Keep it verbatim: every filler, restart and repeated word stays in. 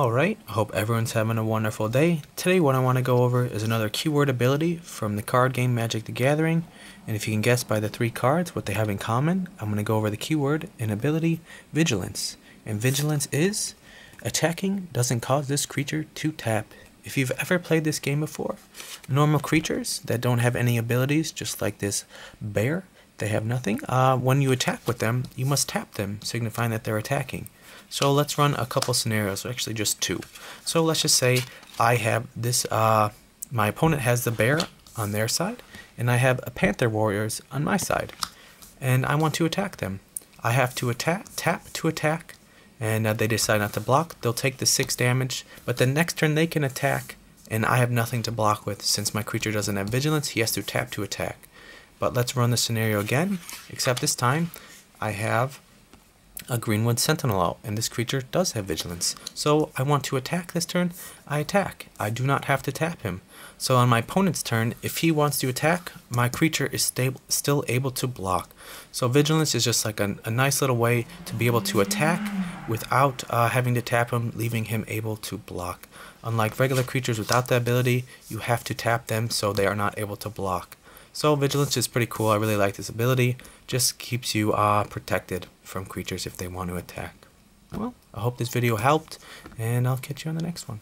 Alright, I hope everyone's having a wonderful day. Today what I want to go over is another keyword ability from the card game Magic the Gathering, and if you can guess by the three cards what they have in common, I'm going to go over the keyword and ability Vigilance. And Vigilance is attacking doesn't cause this creature to tap. If you've ever played this game before, normal creatures that don't have any abilities, just like this bear, they have nothing. Uh, when you attack with them, you must tap them, signifying that they're attacking. So let's run a couple scenarios, actually just two. So let's just say I have this, uh, my opponent has the bear on their side, and I have a panther warriors on my side, and I want to attack them. I have to attack, tap to attack, and uh, they decide not to block. They'll take the six damage, but the next turn they can attack, and I have nothing to block with. Since my creature doesn't have vigilance, he has to tap to attack. But let's run the scenario again, except this time I have a Greenwood Sentinel out, and this creature does have vigilance. So I want to attack this turn, I attack. I do not have to tap him. So on my opponent's turn, if he wants to attack, my creature is stable, still able to block. So vigilance is just like a, a nice little way to be able to attack without uh, having to tap him, leaving him able to block. Unlike regular creatures without the ability, you have to tap them so they are not able to block. So vigilance is pretty cool. I really like this ability. Just keeps you uh, protected from creatures if they want to attack. Well, I hope this video helped, and I'll catch you on the next one.